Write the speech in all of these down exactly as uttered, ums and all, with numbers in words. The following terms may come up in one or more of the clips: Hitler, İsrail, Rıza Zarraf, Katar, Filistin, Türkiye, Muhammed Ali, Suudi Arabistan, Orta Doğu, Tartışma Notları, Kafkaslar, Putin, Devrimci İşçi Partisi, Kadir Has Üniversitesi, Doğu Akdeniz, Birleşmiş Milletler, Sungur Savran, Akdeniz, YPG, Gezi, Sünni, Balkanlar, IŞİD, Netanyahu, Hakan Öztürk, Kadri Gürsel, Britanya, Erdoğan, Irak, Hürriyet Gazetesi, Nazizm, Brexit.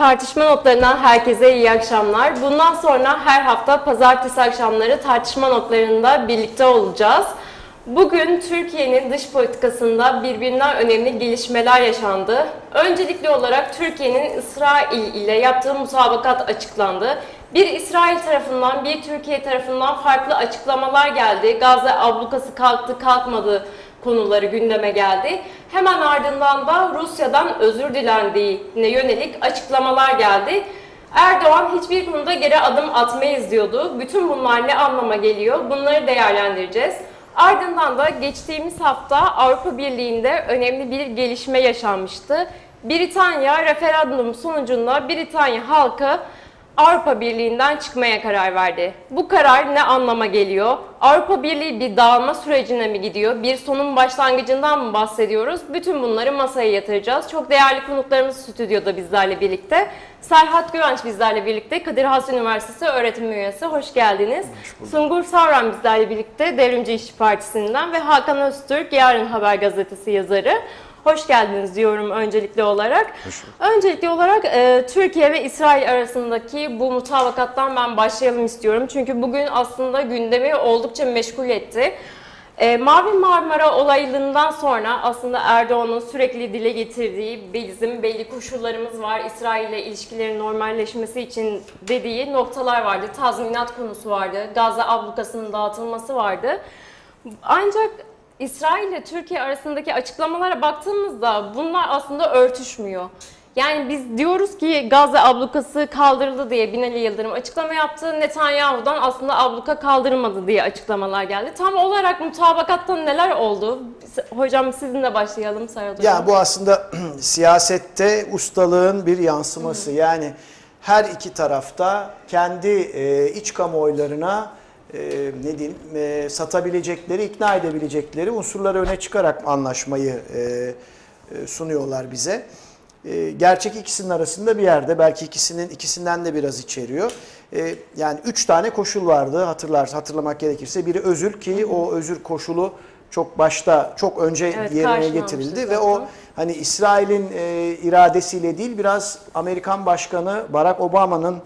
Tartışma notlarından herkese iyi akşamlar. Bundan sonra her hafta pazartesi akşamları tartışma notlarında birlikte olacağız. Bugün Türkiye'nin dış politikasında birbirinden önemli gelişmeler yaşandı. Öncelikli olarak Türkiye'nin İsrail ile yaptığı mutabakat açıklandı. Bir İsrail tarafından, bir Türkiye tarafından farklı açıklamalar geldi. Gazze ablukası kalktı, kalkmadı konuları gündeme geldi. Hemen ardından da Rusya'dan özür dilendiğine yönelik açıklamalar geldi. Erdoğan hiçbir konuda geri adım atmayız diyordu. Bütün bunlar ne anlama geliyor? Bunları değerlendireceğiz. Ardından da geçtiğimiz hafta Avrupa Birliği'nde önemli bir gelişme yaşanmıştı. Britanya referandum sonucunda Britanya halkı Avrupa Birliği'nden çıkmaya karar verdi. Bu karar ne anlama geliyor? Avrupa Birliği bir dağılma sürecine mi gidiyor? Bir sonun başlangıcından mı bahsediyoruz? Bütün bunları masaya yatıracağız. Çok değerli konuklarımız stüdyoda bizlerle birlikte. Serhat Güvenç bizlerle birlikte, Kadir Has Üniversitesi öğretim üyesi. Hoş geldiniz. Hoş Sungur Savran bizlerle birlikte, Devrimci İşçi Partisi'nden ve Hakan Öztürk, Yarın Haber Gazetesi yazarı. Hoş geldiniz diyorum öncelikli olarak. Öncelikli olarak e, Türkiye ve İsrail arasındaki bu mutabakattan ben başlayalım istiyorum. Çünkü bugün aslında gündemi oldukça meşgul etti. E, Mavi Marmara olayından sonra aslında Erdoğan'ın sürekli dile getirdiği bizim belli koşullarımız var, İsrail ile ilişkilerin normalleşmesi için dediği noktalar vardı. Tazminat konusu vardı, Gazze ablukasının dağıtılması vardı. Ancak İsrail ile Türkiye arasındaki açıklamalara baktığımızda bunlar aslında örtüşmüyor. Yani biz diyoruz ki Gazze ablukası kaldırıldı diye Binali Yıldırım açıklama yaptı. Netanyahu'dan aslında abluka kaldırılmadı diye açıklamalar geldi. Tam olarak mutabakatta neler oldu? Hocam sizinle başlayalım. Serhat ya hocam. Bu aslında siyasette ustalığın bir yansıması. Yani her iki tarafta kendi iç kamuoylarına Ee, ne diyeyim, e, satabilecekleri, ikna edebilecekleri unsurları öne çıkarak anlaşmayı e, e, sunuyorlar bize. E, gerçek ikisinin arasında bir yerde, belki ikisinin ikisinden de biraz içeriyor. E, yani üç tane koşul vardı, hatırlar, hatırlamak gerekirse. Biri özür, ki o özür koşulu çok başta, çok önce evet, yerine getirildi ve o hani İsrail'in e, iradesiyle değil, biraz Amerikan Başkanı Barack Obama'nın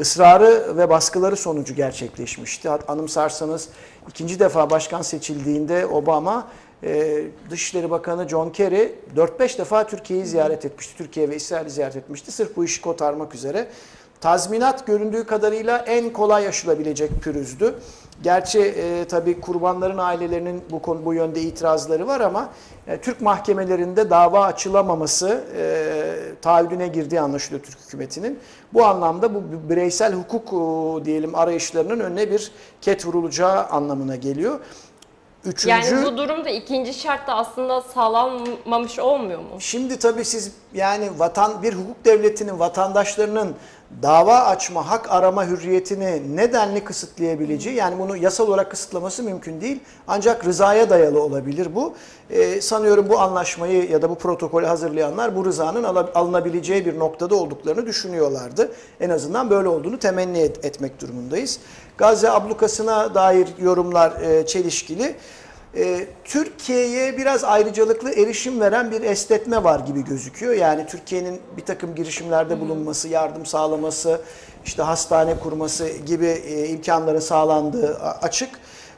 ısrarı ve baskıları sonucu gerçekleşmişti. Anımsarsanız ikinci defa başkan seçildiğinde Obama, e, Dışişleri Bakanı John Kerry dört beş defa Türkiye'yi ziyaret etmişti. Türkiye ve İsrail'i ziyaret etmişti. Sırf bu işi kotarmak üzere. Tazminat göründüğü kadarıyla en kolay aşılabilecek pürüzdü. Gerçi e, tabii kurbanların ailelerinin bu konu, bu yönde itirazları var ama e, Türk mahkemelerinde dava açılamaması e, taahhüdüne girdiği anlaşılıyor Türk hükümetinin. Bu anlamda bu bireysel hukuk o, diyelim arayışlarının önüne bir ket vurulacağı anlamına geliyor. Üçüncü, yani bu durumda ikinci şart da aslında sağlanmamış olmuyor mu? Şimdi tabii siz yani vatan bir hukuk devletinin vatandaşlarının dava açma, hak arama hürriyetini nedenli kısıtlayabileceği, yani bunu yasal olarak kısıtlaması mümkün değil. Ancak rızaya dayalı olabilir bu. Ee, sanıyorum bu anlaşmayı ya da bu protokolü hazırlayanlar bu rızanın alınabileceği bir noktada olduklarını düşünüyorlardı. En azından böyle olduğunu temenni et, etmek durumundayız. Gazze ablukasına dair yorumlar e, çelişkili. E, Türkiye'ye biraz ayrıcalıklı erişim veren bir esnetme var gibi gözüküyor. Yani Türkiye'nin bir takım girişimlerde bulunması, yardım sağlaması, işte hastane kurması gibi e, imkanlara sağlandığı açık.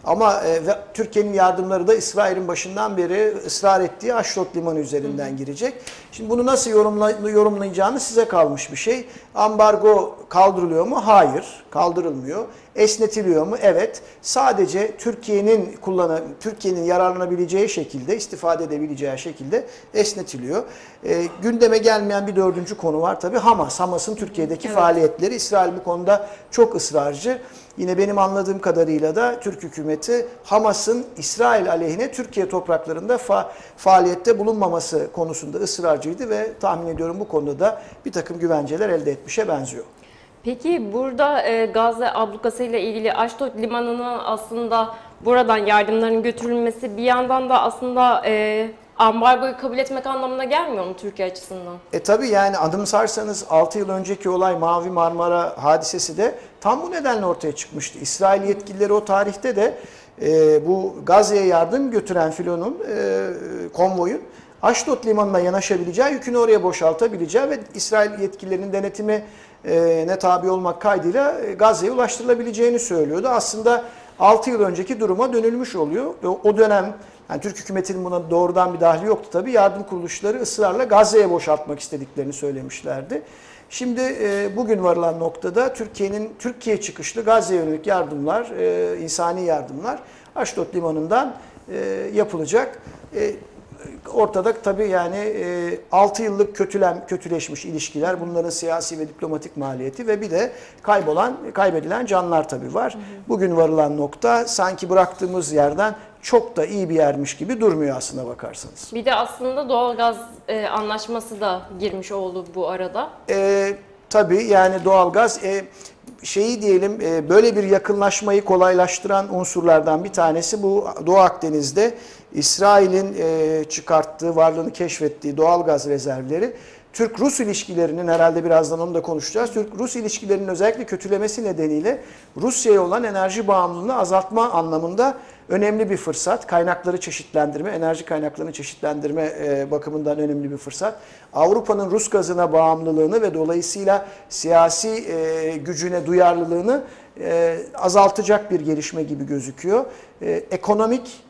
Ama e, Türkiye'nin yardımları da İsrail'in başından beri ısrar ettiği Aşdod limanı üzerinden hı. girecek. Şimdi bunu nasıl yorumla, yorumlayacağınız size kalmış bir şey. Ambargo kaldırılıyor mu? Hayır, kaldırılmıyor. Esnetiliyor mu? Evet. Sadece Türkiye'nin kullanan, Türkiye'nin yararlanabileceği şekilde, istifade edebileceği şekilde esnetiliyor. E, gündeme gelmeyen bir dördüncü konu var tabii. Hamas, Hamas'ın Türkiye'deki evet. faaliyetleri. İsrail bu konuda çok ısrarcı. Yine benim anladığım kadarıyla da Türk hükümeti Hamas'ın İsrail aleyhine Türkiye topraklarında fa faaliyette bulunmaması konusunda ısrarcıydı ve tahmin ediyorum bu konuda da bir takım güvenceler elde etmişe benziyor. Peki burada e, Gazze ablukasıyla ilgili Aşdod limanının aslında buradan yardımların götürülmesi bir yandan da aslında e, ambargoyu kabul etmek anlamına gelmiyor mu Türkiye açısından? E tabi yani anımsarsanız altı yıl önceki olay Mavi Marmara hadisesi de tam bu nedenle ortaya çıkmıştı. İsrail yetkilileri o tarihte de e, bu Gazze'ye yardım götüren filonun, e, konvoyun Aşdod limanına yanaşabileceği, yükünü oraya boşaltabileceği ve İsrail yetkililerinin denetimine tabi olmak kaydıyla Gazze'ye ulaştırılabileceğini söylüyordu. Aslında altı yıl önceki duruma dönülmüş oluyor. O dönem yani Türk hükümetinin buna doğrudan bir dahli yoktu tabii. Yardım kuruluşları ısrarla Gazze'ye boşaltmak istediklerini söylemişlerdi. Şimdi bugün varılan noktada Türkiye'nin Türkiye çıkışlı Gazze'ye yönelik yardımlar, insani yardımlar Aşdod limanından yapılacak. Ortada tabii yani altı yıllık kötülen, kötüleşmiş ilişkiler, bunların siyasi ve diplomatik maliyeti ve bir de kaybolan, kaybedilen canlar tabii var. Hı hı. Bugün varılan nokta sanki bıraktığımız yerden çok da iyi bir yermiş gibi durmuyor aslına bakarsanız. Bir de aslında doğalgaz e, anlaşması da girmiş oldu bu arada. E, tabii yani doğalgaz e, şeyi diyelim e, böyle bir yakınlaşmayı kolaylaştıran unsurlardan bir tanesi bu. Doğu Akdeniz'de İsrail'in e, çıkarttığı, varlığını keşfettiği doğalgaz rezervleri Türk-Rus ilişkilerinin, herhalde birazdan onu da konuşacağız, Türk-Rus ilişkilerinin özellikle kötülemesi nedeniyle Rusya'ya olan enerji bağımlılığını azaltma anlamında önemli bir fırsat. Kaynakları çeşitlendirme, enerji kaynaklarını çeşitlendirme bakımından önemli bir fırsat. Avrupa'nın Rus gazına bağımlılığını ve dolayısıyla siyasi gücüne duyarlılığını azaltacak bir gelişme gibi gözüküyor. Ekonomik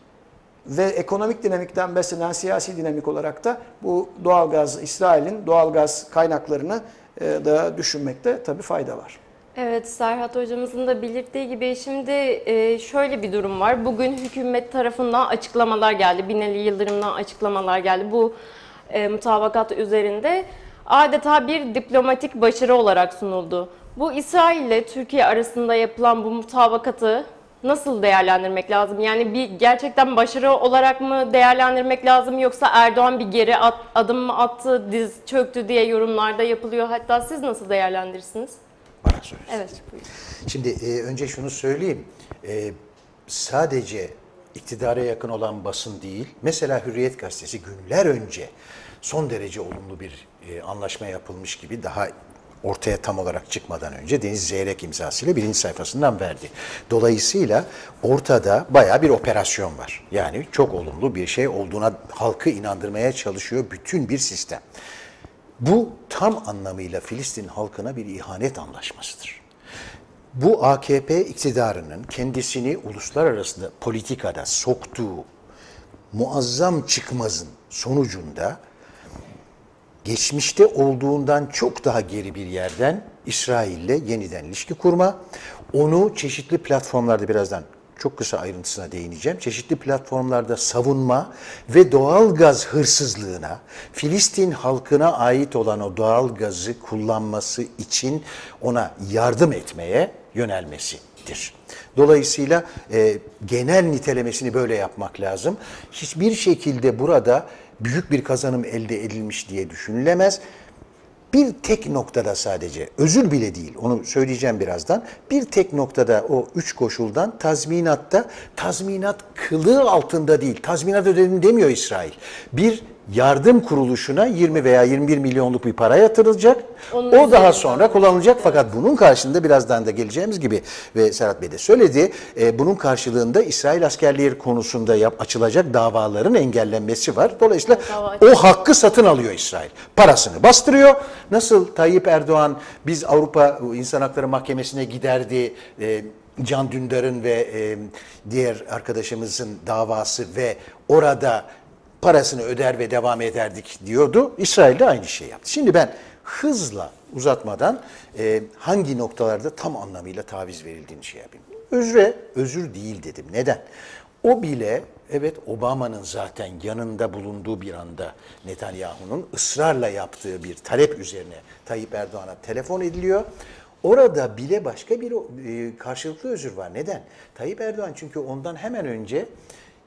ve ekonomik dinamikten beslenen siyasi dinamik olarak da bu doğalgaz, İsrail'in doğalgaz kaynaklarını da düşünmekte tabii fayda var. Evet, Serhat hocamızın da belirttiği gibi şimdi şöyle bir durum var. Bugün hükümet tarafından açıklamalar geldi. Binali Yıldırım'dan açıklamalar geldi. Bu mutabakat üzerinde adeta bir diplomatik başarı olarak sunuldu. Bu İsrail ile Türkiye arasında yapılan bu mutabakatı nasıl değerlendirmek lazım? Yani bir gerçekten başarı olarak mı değerlendirmek lazım, yoksa Erdoğan bir geri at, adım mı attı, diz çöktü diye yorumlarda yapılıyor. Hatta siz nasıl değerlendirirsiniz? Bana soruyorsunuz. Evet, buyurun. Şimdi e, önce şunu söyleyeyim. E, sadece iktidara yakın olan basın değil, mesela Hürriyet Gazetesi günler önce son derece olumlu bir e, anlaşma yapılmış gibi, daha ortaya tam olarak çıkmadan önce Deniz Zeyrek imzasıyla birinci sayfasından verdi. Dolayısıyla ortada bayağı bir operasyon var. Yani çok olumlu bir şey olduğuna halkı inandırmaya çalışıyor bütün bir sistem. Bu tam anlamıyla Filistin halkına bir ihanet anlaşmasıdır. Bu A K P iktidarının kendisini uluslararası politikada soktuğu muazzam çıkmazın sonucunda geçmişte olduğundan çok daha geri bir yerden İsrail'le yeniden ilişki kurma, onu çeşitli platformlarda, birazdan çok kısa ayrıntısına değineceğim, çeşitli platformlarda savunma ve doğalgaz hırsızlığına, Filistin halkına ait olan o doğalgazı kullanması için ona yardım etmeye yönelmesidir. Dolayısıyla e, genel nitelemesini böyle yapmak lazım. Hiçbir şekilde burada büyük bir kazanım elde edilmiş diye düşünülemez. Bir tek noktada sadece, özür bile değil, onu söyleyeceğim birazdan, bir tek noktada o üç koşuldan tazminatta, tazminat kılığı altında değil, tazminat ödedim demiyor İsrail. Bir yardım kuruluşuna yirmi veya yirmi bir milyonluk bir para yatırılacak, onun o daha sonra kullanılacak, fakat bunun karşılığında birazdan da geleceğimiz gibi ve Serhat Bey de söyledi, e, bunun karşılığında İsrail askerleri konusunda yap, açılacak davaların engellenmesi var. Dolayısıyla o hakkı satın alıyor İsrail. Parasını bastırıyor. Nasıl Tayyip Erdoğan, biz Avrupa İnsan Hakları Mahkemesi'ne giderdi, e, Can Dündar'ın ve e, diğer arkadaşımızın davası ve orada parasını öder ve devam ederdik diyordu. İsrail de aynı şeyi yaptı. Şimdi ben hızla uzatmadan e, hangi noktalarda tam anlamıyla taviz verildiğini şey yapayım. Özre, özür değil dedim. Neden? O bile, evet, Obama'nın zaten yanında bulunduğu bir anda Netanyahu'nun ısrarla yaptığı bir talep üzerine Tayyip Erdoğan'a telefon ediliyor. Orada bile başka bir e, karşılıklı özür var. Neden? Tayyip Erdoğan çünkü ondan hemen önce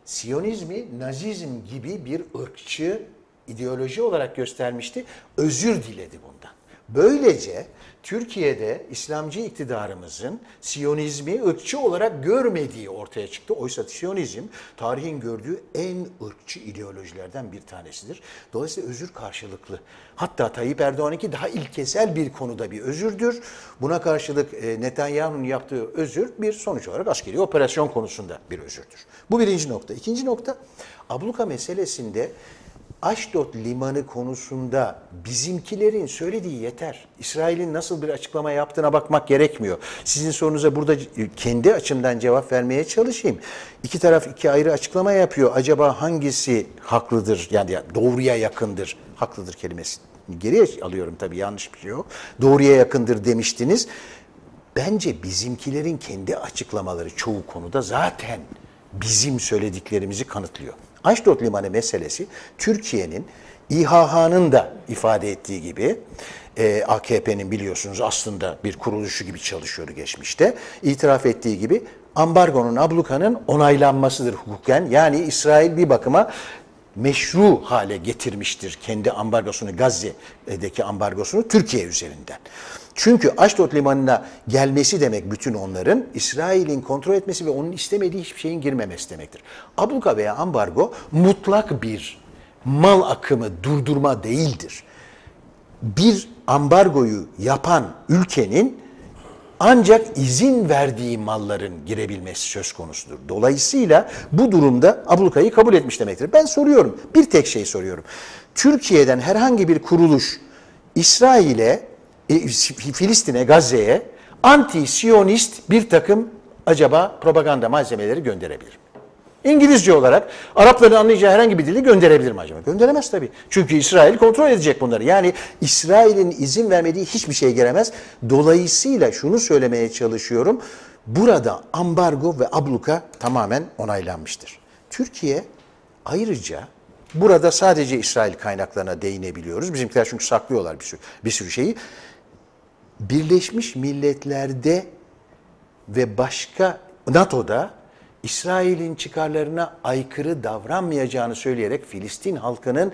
Siyonizmi Nazizm gibi bir ırkçı ideoloji olarak göstermişti. Özür diledi bundan. Böylece Türkiye'de İslamcı iktidarımızın Siyonizmi ırkçı olarak görmediği ortaya çıktı. Oysa Siyonizm tarihin gördüğü en ırkçı ideolojilerden bir tanesidir. Dolayısıyla özür karşılıklı. Hatta Tayyip Erdoğan'ınki daha ilkesel bir konuda bir özürdür. Buna karşılık Netanyahu'nun yaptığı özür bir sonuç olarak askeri operasyon konusunda bir özürdür. Bu birinci nokta. İkinci nokta, abluka meselesinde Aşdod limanı konusunda bizimkilerin söylediği yeter. İsrail'in nasıl bir açıklama yaptığına bakmak gerekmiyor. Sizin sorunuza burada kendi açımdan cevap vermeye çalışayım. İki taraf iki ayrı açıklama yapıyor. Acaba hangisi haklıdır? Yani doğruya yakındır. Haklıdır kelimesini geriye alıyorum tabii, yanlış bir şey yok. Doğruya yakındır demiştiniz. Bence bizimkilerin kendi açıklamaları çoğu konuda zaten bizim söylediklerimizi kanıtlıyor. Aşdod Limanı meselesi Türkiye'nin, İ H H'nın da ifade ettiği gibi, A K P'nin biliyorsunuz aslında bir kuruluşu gibi çalışıyordu geçmişte, itiraf ettiği gibi ambargonun, ablukanın onaylanmasıdır hukuken. Yani İsrail bir bakıma meşru hale getirmiştir kendi ambargosunu, Gazze'deki ambargosunu Türkiye üzerinden. Çünkü Aşdod Limanı'na gelmesi demek bütün onların, İsrail'in kontrol etmesi ve onun istemediği hiçbir şeyin girmemesi demektir. Abluka veya ambargo mutlak bir mal akımı durdurma değildir. Bir ambargoyu yapan ülkenin ancak izin verdiği malların girebilmesi söz konusudur. Dolayısıyla bu durumda ablukayı kabul etmiş demektir. Ben soruyorum, bir tek şey soruyorum. Türkiye'den herhangi bir kuruluş İsrail'e, Filistin'e, Gazze'ye anti-Siyonist bir takım acaba propaganda malzemeleri gönderebilir mi? İngilizce olarak Arapların anlayacağı herhangi bir dili gönderebilir mi acaba? Gönderemez tabii. Çünkü İsrail kontrol edecek bunları. Yani İsrail'in izin vermediği hiçbir şey giremez. Dolayısıyla şunu söylemeye çalışıyorum. Burada ambargo ve abluka tamamen onaylanmıştır. Türkiye ayrıca burada sadece İsrail kaynaklarına değinebiliyoruz. Bizimkiler çünkü saklıyorlar bir sürü, bir sürü şeyi. Birleşmiş Milletler'de ve başka NATO'da İsrail'in çıkarlarına aykırı davranmayacağını söyleyerek Filistin halkının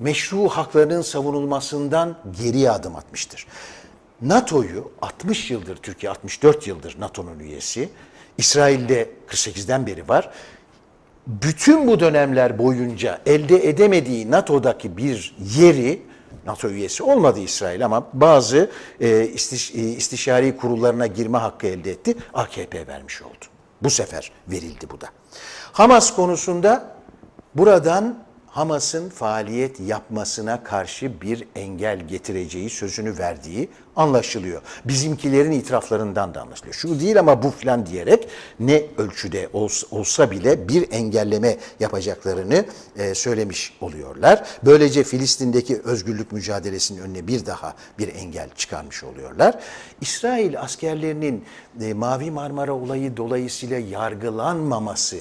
meşru haklarının savunulmasından geriye adım atmıştır. NATO'yu altmış yıldır, Türkiye altmış dört yıldır NATO'nun üyesi, İsrail'de kırk sekizden beri var. Bütün bu dönemler boyunca elde edemediği NATO'daki bir yeri, NATO üyesi olmadı İsrail ama bazı e, istiş, e, istişari kurullarına girme hakkı elde etti, A K P vermiş oldu. Bu sefer verildi bu da. Hamas konusunda buradan Hamas'ın faaliyet yapmasına karşı bir engel getireceği sözünü verdiği anlaşılıyor. Bizimkilerin itiraflarından da anlaşılıyor. Şu değil ama bu filan diyerek ne ölçüde olsa bile bir engelleme yapacaklarını söylemiş oluyorlar. Böylece Filistin'deki özgürlük mücadelesinin önüne bir daha bir engel çıkarmış oluyorlar. İsrail askerlerinin Mavi Marmara olayı dolayısıyla yargılanmaması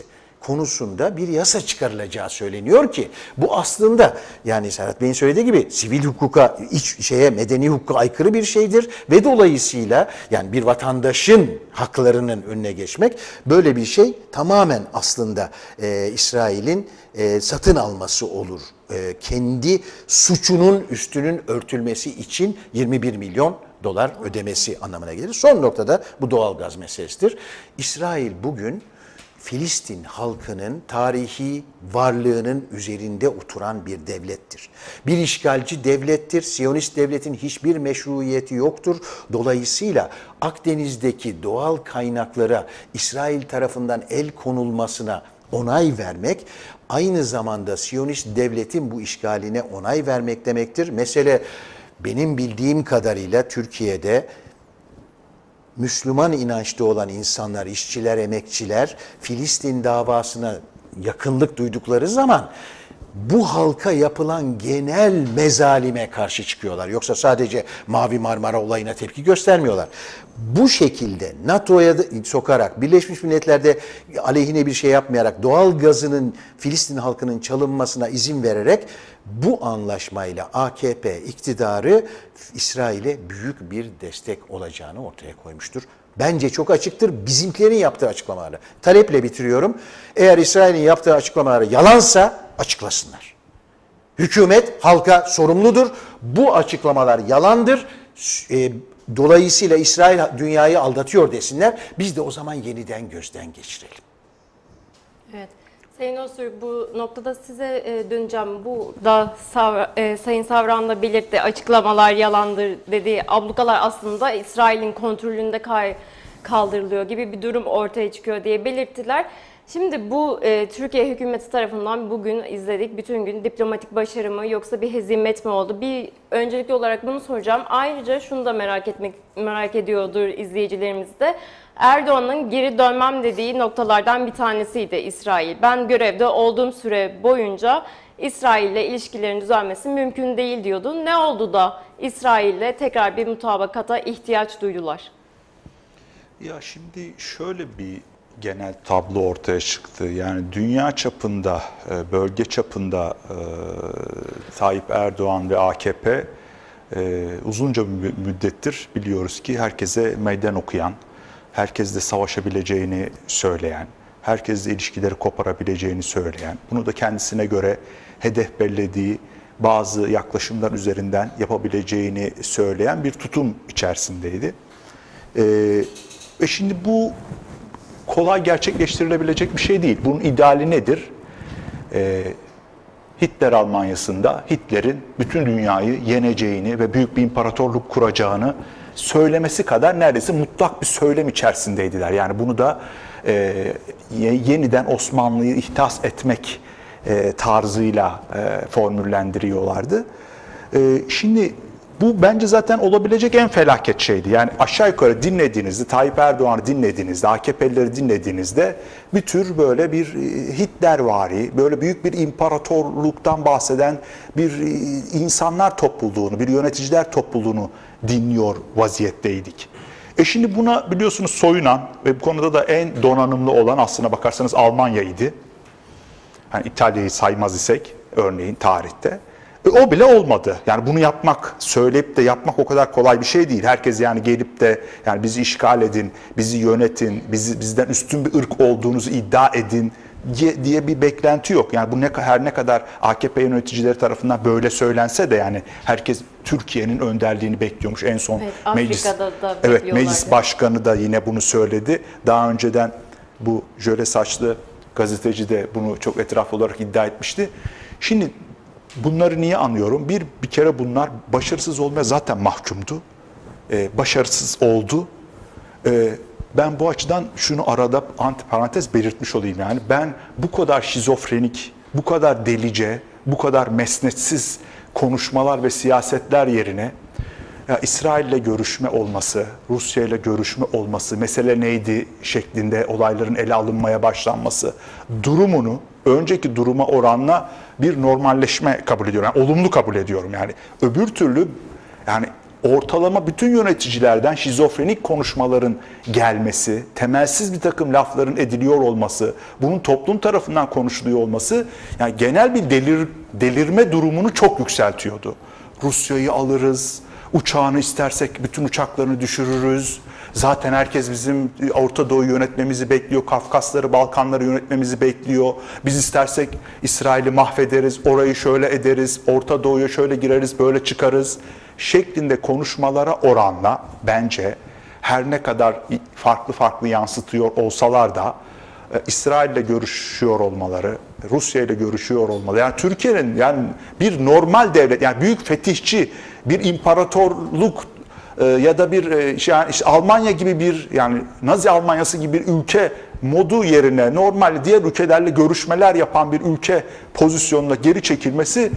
konusunda bir yasa çıkarılacağı söyleniyor ki bu aslında, yani Serhat Bey'in söylediği gibi, sivil hukuka, iç şeye, medeni hukuka aykırı bir şeydir ve dolayısıyla yani bir vatandaşın haklarının önüne geçmek, böyle bir şey tamamen aslında e, İsrail'in e, satın alması olur. E, kendi suçunun üstünün örtülmesi için yirmi bir milyon dolar ödemesi anlamına gelir. Son noktada bu doğalgaz meselesidir. İsrail bugün Filistin halkının tarihi varlığının üzerinde oturan bir devlettir. Bir işgalci devlettir. Siyonist devletin hiçbir meşruiyeti yoktur. Dolayısıyla Akdeniz'deki doğal kaynaklara İsrail tarafından el konulmasına onay vermek, aynı zamanda Siyonist devletin bu işgaline onay vermek demektir. Mesele benim bildiğim kadarıyla Türkiye'de Müslüman inançta olan insanlar, işçiler, emekçiler Filistin davasına yakınlık duydukları zaman bu halka yapılan genel mezalime karşı çıkıyorlar. Yoksa sadece Mavi Marmara olayına tepki göstermiyorlar. Bu şekilde NATO'ya sokarak, Birleşmiş Milletler'de aleyhine bir şey yapmayarak, doğal gazının Filistin halkının çalınmasına izin vererek bu anlaşmayla A K P iktidarı İsrail'e büyük bir destek olacağını ortaya koymuştur. Bence çok açıktır bizimkilerin yaptığı açıklamaları. Taleple bitiriyorum. Eğer İsrail'in yaptığı açıklamaları yalansa açıklasınlar. Hükümet halka sorumludur. Bu açıklamalar yalandır. Dolayısıyla İsrail dünyayı aldatıyor desinler. Biz de o zaman yeniden gözden geçirelim. Evet. Sayın Öztürk, bu noktada size döneceğim. Bu da Sayın Savran da belirtti, açıklamalar yalandır dediği ablukalar aslında İsrail'in kontrolünde kaldırılıyor gibi bir durum ortaya çıkıyor diye belirttiler. Şimdi bu e, Türkiye hükümeti tarafından bugün izledik bütün gün diplomatik başarı mı yoksa bir hezimet mi oldu? Bir öncelikli olarak bunu soracağım. Ayrıca şunu da merak etmek merak ediyordur izleyicilerimiz de. Erdoğan'ın geri dönmem dediği noktalardan bir tanesiydi İsrail. Ben görevde olduğum süre boyunca İsrail'le ilişkilerin düzelmesi mümkün değil diyordu. Ne oldu da İsrail'le tekrar bir mutabakata ihtiyaç duydular? Ya şimdi şöyle bir genel tablo ortaya çıktı. Yani dünya çapında, bölge çapında Tayyip Erdoğan ve A K P uzunca bir müddettir biliyoruz ki herkese meydan okuyan, herkesle savaşabileceğini söyleyen, herkesle ilişkileri koparabileceğini söyleyen, bunu da kendisine göre hedef bellediği bazı yaklaşımlar üzerinden yapabileceğini söyleyen bir tutum içerisindeydi. Ee, ve şimdi bu kolay gerçekleştirilebilecek bir şey değil. Bunun ideali nedir? Ee, Hitler Almanya'sında Hitler'in bütün dünyayı yeneceğini ve büyük bir imparatorluk kuracağını söylemesi kadar neredeyse mutlak bir söylem içerisindeydiler. Yani bunu da e, yeniden Osmanlı'yı ihdas etmek e, tarzıyla e, formüllendiriyorlardı. E, şimdi bu bence zaten olabilecek en felaket şeydi. Yani aşağı yukarı dinlediğinizde, Tayyip Erdoğan'ı dinlediğinizde, A K P'lileri dinlediğinizde bir tür böyle bir Hitlervari, böyle büyük bir imparatorluktan bahseden bir insanlar topluluğunu, bir yöneticiler topluluğunu dinliyor vaziyetteydik. E şimdi buna biliyorsunuz soyunan ve bu konuda da en donanımlı olan aslına bakarsanız Almanya'ydı. Yani İtalya'yı saymaz isek örneğin tarihte. E, o bile olmadı. Yani bunu yapmak, söyleyip de yapmak o kadar kolay bir şey değil. Herkes yani gelip de yani bizi işgal edin, bizi yönetin, bizi bizden üstün bir ırk olduğunuzu iddia edin diye, diye bir beklenti yok. Yani bu ne, her ne kadar A K P yöneticileri tarafından böyle söylense de yani herkes Türkiye'nin önderliğini bekliyormuş. En son evet, meclis, evet, meclis başkanı da yine bunu söyledi. Daha önceden bu jöle saçlı gazeteci de bunu çok etraflı olarak iddia etmişti. Şimdi bunları niye anıyorum? Bir, bir kere bunlar başarısız olmaya zaten mahkumdu. Ee, başarısız oldu. Ee, ben bu açıdan şunu arada antiparantez belirtmiş olayım yani. Ben bu kadar şizofrenik, bu kadar delice, bu kadar mesnetsiz konuşmalar ve siyasetler yerine ya İsrail'le görüşme olması, Rusya'yla görüşme olması, mesele neydi şeklinde olayların ele alınmaya başlanması durumunu önceki duruma oranla bir normalleşme kabul ediyorum. Yani olumlu kabul ediyorum yani. Öbür türlü yani ortalama bütün yöneticilerden şizofrenik konuşmaların gelmesi, temelsiz bir takım lafların ediliyor olması, bunun toplum tarafından konuşuluyor olması yani genel bir delir, delirme durumunu çok yükseltiyordu. Rusya'yı alırız, uçağını istersek bütün uçaklarını düşürürüz. Zaten herkes bizim Orta Doğu'yu yönetmemizi bekliyor, Kafkasları, Balkanları yönetmemizi bekliyor. Biz istersek İsrail'i mahvederiz, orayı şöyle ederiz, Orta Doğu'ya şöyle gireriz, böyle çıkarız şeklinde konuşmalara oranla bence her ne kadar farklı farklı yansıtıyor olsalar da İsrail'le görüşüyor olmaları, Rusya'yla görüşüyor olmaları, yani Türkiye'nin yani bir normal devlet, yani büyük fetihçi bir imparatorluk ya da bir şey, yani işte Almanya gibi bir yani Nazi Almanya'sı gibi bir ülke modu yerine normal diğer ülkelerle görüşmeler yapan bir ülke pozisyonuna geri çekilmesi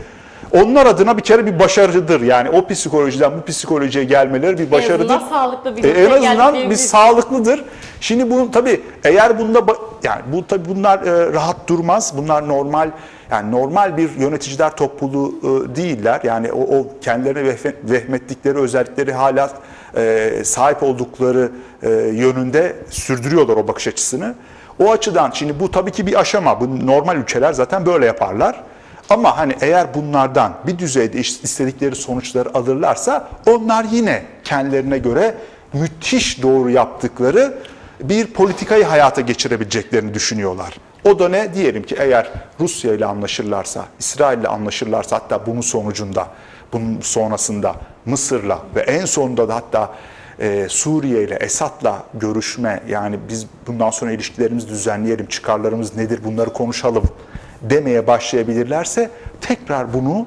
onlar adına bir kere bir başarıdır. Yani o psikolojiden bu psikolojiye gelmeleri bir başarıdır. En azından sağlıklı bir e, en azından bir biz sağlıklıdır. Şimdi bunun tabii eğer bunda yani bu tabii bunlar e, rahat durmaz. Bunlar normal yani normal bir yöneticiler topluluğu e, değiller. Yani o, o kendilerine vehmettikleri özellikleri hala e, sahip oldukları e, yönünde sürdürüyorlar o bakış açısını. O açıdan şimdi bu tabii ki bir aşama. Bu normal ülkeler zaten böyle yaparlar. Ama hani eğer bunlardan bir düzeyde istedikleri sonuçları alırlarsa onlar yine kendilerine göre müthiş doğru yaptıkları bir politikayı hayata geçirebileceklerini düşünüyorlar. O da ne? Diyelim ki eğer Rusya ile anlaşırlarsa, İsrail ile anlaşırlarsa hatta bunun sonucunda, bunun sonrasında Mısır'la ve en sonunda da hatta Ee, Suriye ile Esad'la görüşme yani biz bundan sonra ilişkilerimizi düzenleyelim, çıkarlarımız nedir bunları konuşalım demeye başlayabilirlerse tekrar bunu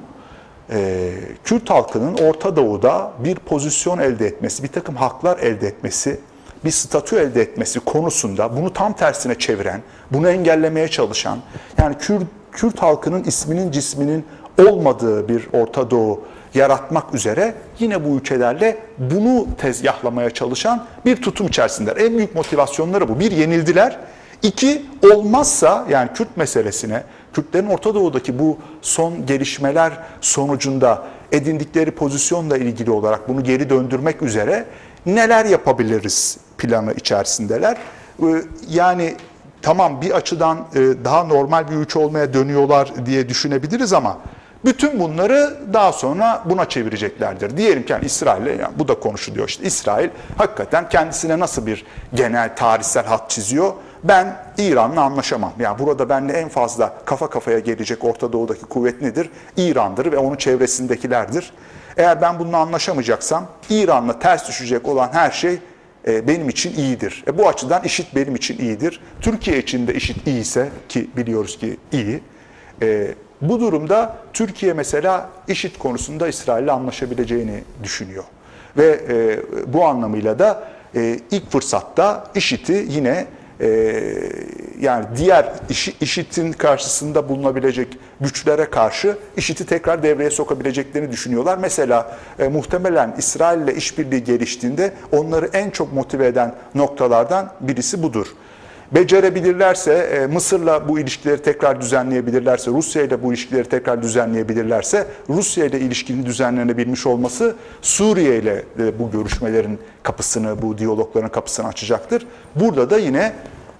e, Kürt halkının Orta Doğu'da bir pozisyon elde etmesi, bir takım haklar elde etmesi, bir statü elde etmesi konusunda bunu tam tersine çeviren, bunu engellemeye çalışan, yani Kürt, Kürt halkının isminin cisminin olmadığı bir Orta Doğu yaratmak üzere yine bu ülkelerle bunu tezgahlamaya çalışan bir tutum içerisindeler. En büyük motivasyonları bu. Bir, yenildiler. İki, olmazsa yani Kürt meselesine, Kürtlerin Orta Doğu'daki bu son gelişmeler sonucunda edindikleri pozisyonla ilgili olarak bunu geri döndürmek üzere neler yapabiliriz planı içerisindeler. Yani tamam, bir açıdan daha normal bir ülke olmaya dönüyorlar diye düşünebiliriz ama bütün bunları daha sonra buna çevireceklerdir. Diyelim ki yani İsrail'e, yani bu da konuşuluyor işte, İsrail hakikaten kendisine nasıl bir genel tarihsel hat çiziyor? Ben İran'la anlaşamam. Yani burada benimle en fazla kafa kafaya gelecek Orta Doğu'daki kuvvet nedir? İran'dır ve onun çevresindekilerdir. Eğer ben bununla anlaşamayacaksam İran'la ters düşecek olan her şey e, benim için iyidir. E, bu açıdan IŞİD benim için iyidir. Türkiye için de IŞİD iyiyse, ki biliyoruz ki iyi, e, bu durumda Türkiye mesela IŞİD konusunda İsrail'le anlaşabileceğini düşünüyor. Ve e, bu anlamıyla da e, ilk fırsatta IŞİD'i yine Ee, yani diğer işi, IŞİD'in karşısında bulunabilecek güçlere karşı IŞİD'i tekrar devreye sokabileceklerini düşünüyorlar. Mesela e, muhtemelen İsrail ile işbirliği geliştiğinde onları en çok motive eden noktalardan birisi budur. Becerebilirlerse, e, Mısır'la bu ilişkileri tekrar düzenleyebilirlerse, Rusya ile bu ilişkileri tekrar düzenleyebilirlerse, Rusya ile ilişkinin düzenlenebilmiş olması Suriye ile e, bu görüşmelerin kapısını, bu diyalogların kapısını açacaktır. Burada da yine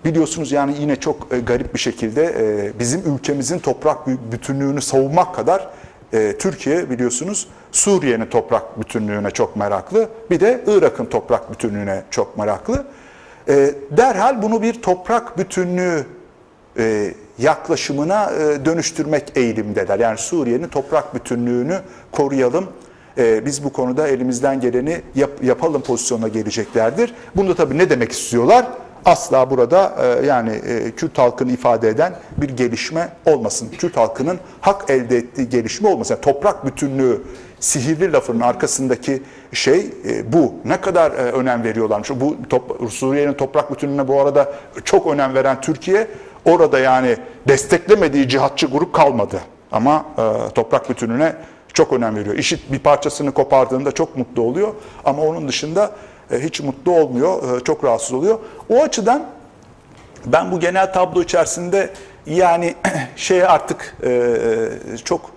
biliyorsunuz yani yine çok e, garip bir şekilde e, bizim ülkemizin toprak bütünlüğünü savunmak kadar e, Türkiye biliyorsunuz Suriye'nin toprak bütünlüğüne çok meraklı, bir de Irak'ın toprak bütünlüğüne çok meraklı. Derhal bunu bir toprak bütünlüğü yaklaşımına dönüştürmek eğilimdeler. Yani Suriye'nin toprak bütünlüğünü koruyalım, biz bu konuda elimizden geleni yap, yapalım pozisyonuna geleceklerdir. Bunu da tabii ne demek istiyorlar? Asla burada yani Kürt halkını ifade eden bir gelişme olmasın. Kürt halkının hak elde ettiği gelişme olmasın. Yani toprak bütünlüğü sihirli lafının arkasındaki şey e, bu. Ne kadar e, önem veriyorlarmış. Bu top, Suriye'nin toprak bütünlüğüne bu arada çok önem veren Türkiye, orada yani desteklemediği cihatçı grup kalmadı. Ama e, toprak bütünlüğüne çok önem veriyor. IŞİD bir parçasını kopardığında çok mutlu oluyor. Ama onun dışında e, hiç mutlu olmuyor. E, çok rahatsız oluyor. O açıdan ben bu genel tablo içerisinde yani şeye artık e, çok...